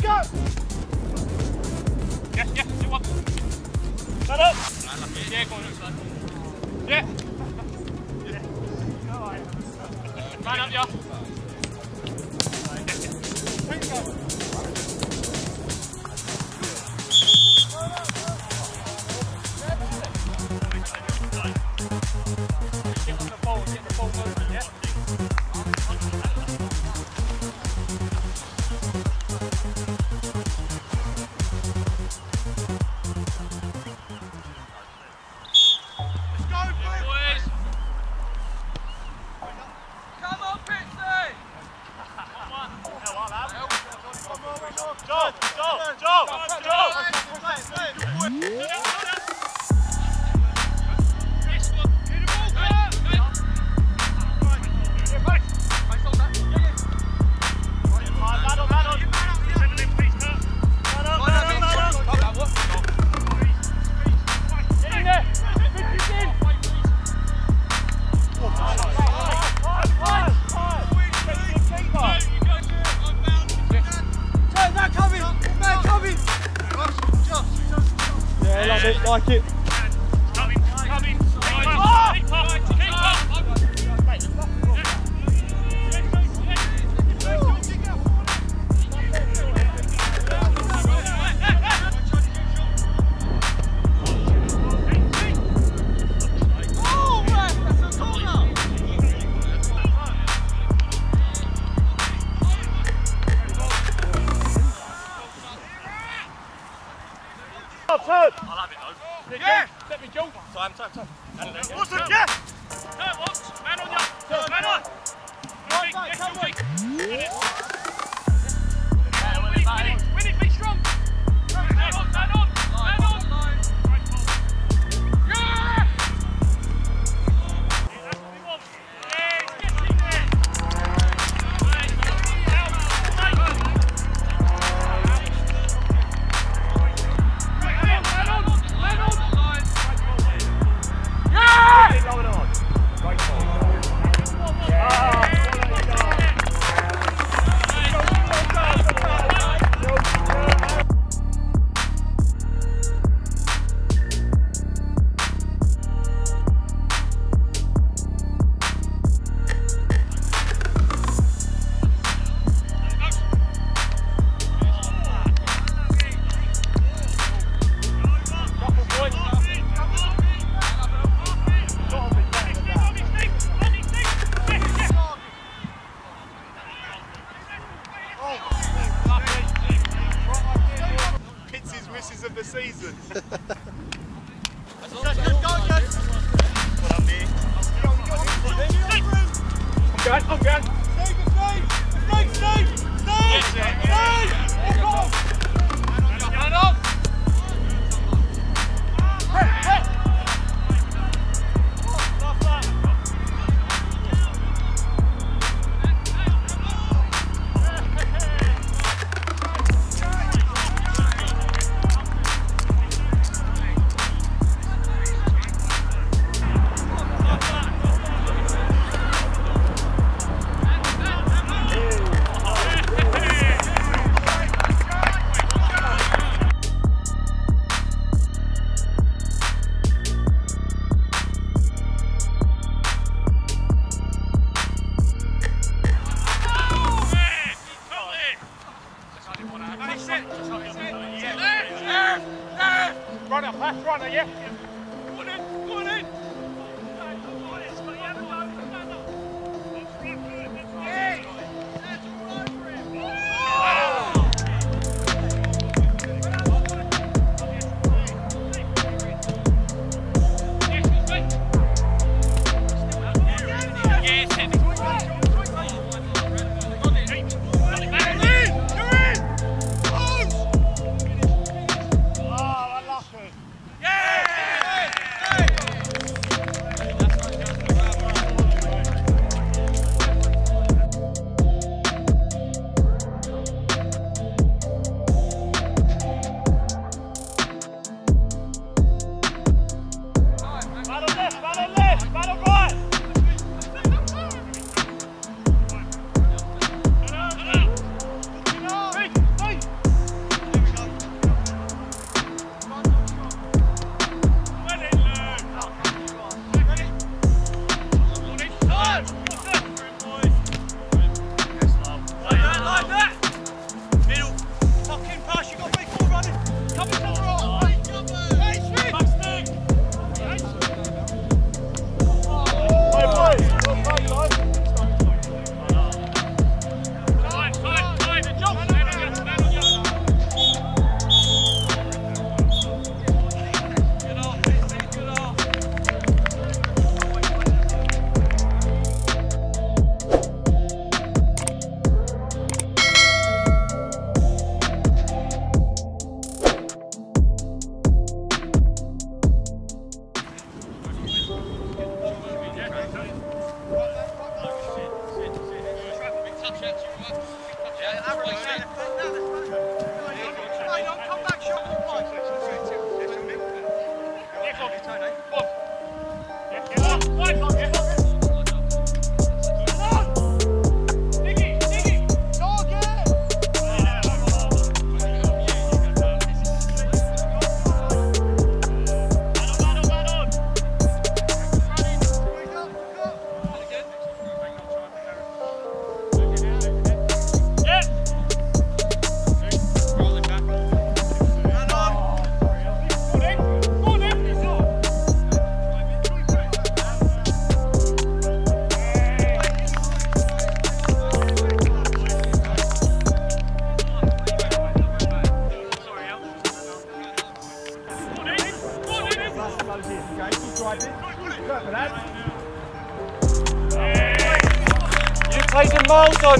Charlie, go! Yeah, yeah, do one. Set up. Yeah, go on, looks like. Yeah. Yeah. Go on. Man up, yeah. Like it. Coming. Oh! Keep up. Time. Awesome, yeah! Turn, watch! Man on your... Turn, man on! Yes, you're weak! Win it, be strong! Man on, man on! Man on! Yeah! Yeah!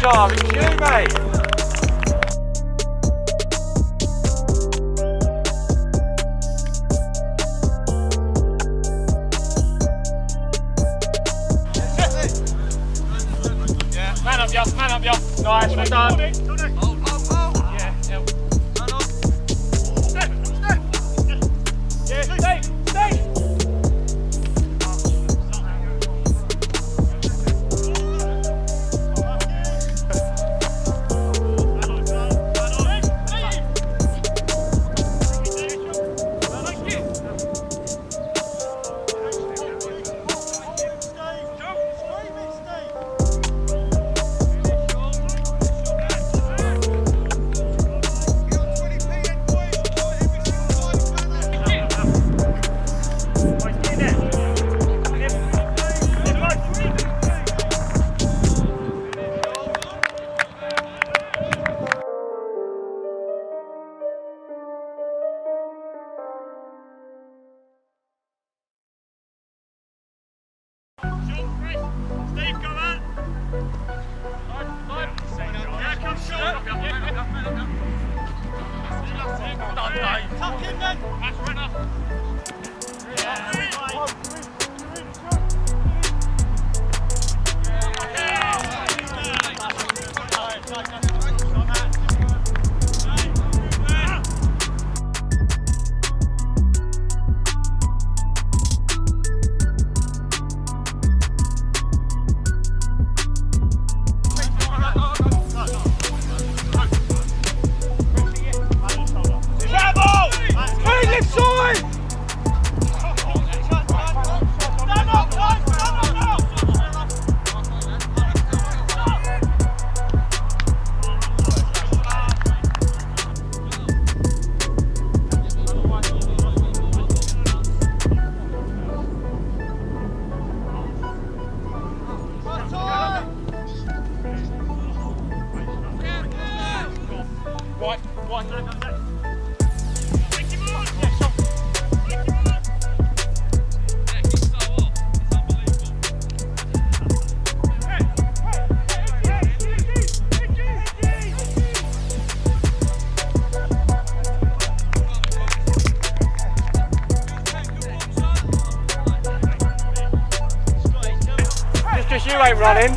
Job, it's you, mate. Yeah. Man up, yo. Man up, yo. Nice, well done. Running.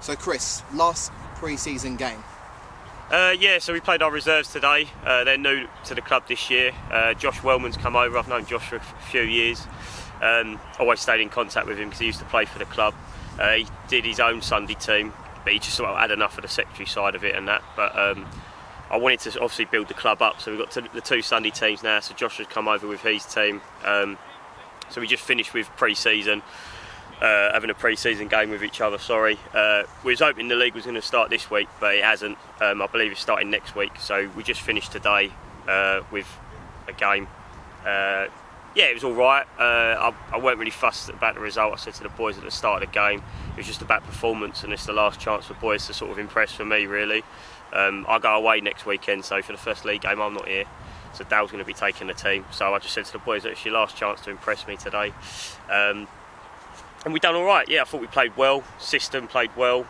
So Chris, last pre-season game? Yeah, so we played our reserves today. They're new to the club this year. Josh Wellman's come over. I've known Josh for a few years. Always stayed in contact with him because he used to play for the club. He did his own Sunday team, but he just sort of had enough of the secondary side of it and that. But I wanted to obviously build the club up, so we've got the two Sunday teams now. So Josh has come over with his team. So we just finished with pre-season. Having a pre-season game with each other, sorry. We was hoping the league was going to start this week, but it hasn't. I believe it's starting next week, so we just finished today with a game. Yeah, it was all right. I weren't really fussed about the result. I said to the boys at the start of the game, it was just about performance, and it's the last chance for boys to sort of impress for me, really. I go away next weekend, so for the first league game, I'm not here. So Dale's going to be taking the team. So I just said to the boys, it's your last chance to impress me today. And we done all right. Yeah, I thought we played well. System played well.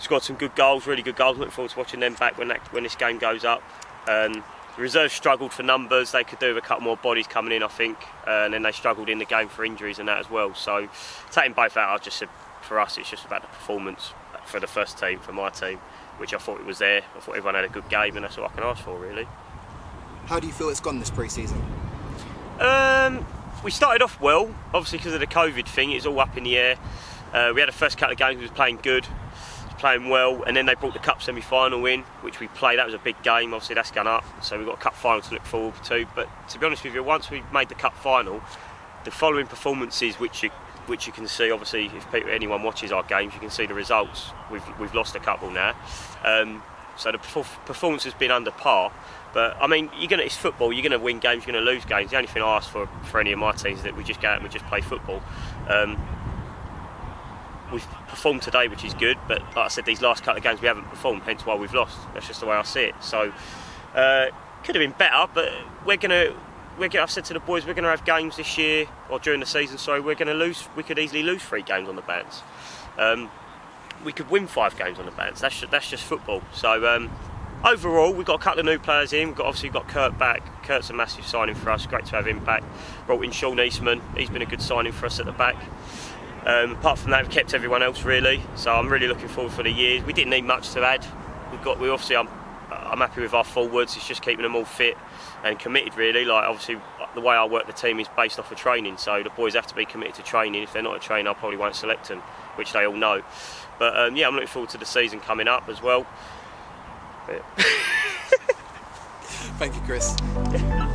Scored some good goals, really good goals. Looking forward to watching them back when this game goes up. The reserves struggled for numbers. They could do with a couple more bodies coming in, I think. And then they struggled in the game for injuries and that as well. So taking both out, I just said for us, it's just about the performance for the first team, for my team, which I thought it was there. I thought everyone had a good game, and that's all I can ask for, really. How do you feel it's gone this pre-season? We started off well, obviously because of the COVID thing, it's all up in the air. We had the first couple of games, we was playing good, playing well, and then they brought the cup semi-final in, which we played. That was a big game, obviously that's gone up, so we've got a cup final to look forward to. But to be honest with you, once we made the cup final, the following performances, which you can see, obviously, if anyone watches our games, you can see the results. We've lost a couple now. So the performance has been under par. But, I mean, it's football. You're going to win games, you're going to lose games. The only thing I ask for any of my teams is that we just go out and we just play football. We've performed today, which is good. But, like I said, these last couple of games we haven't performed, hence why we've lost. That's just the way I see it. So, could have been better, but I've said to the boys, we're going to have games this year, or during the season, sorry, we're going to lose. We could easily lose 3 games on the bounce. We could win 5 games on the bounce. That's just football. So, overall, we've got a couple of new players in. We've got Kurt back. Kurt's a massive signing for us. Great to have him back. Brought in Sean Eastman. He's been a good signing for us at the back. Apart from that, we've kept everyone else really. So I'm really looking forward for the years. We didn't need much to add. I'm happy with our forwards. It's just keeping them all fit and committed really. Like obviously, the way I work the team is based off of training. So the boys have to be committed to training. If they're not a trainer, I probably won't select them, which they all know. But yeah, I'm looking forward to the season coming up as well. Thank you, Chris.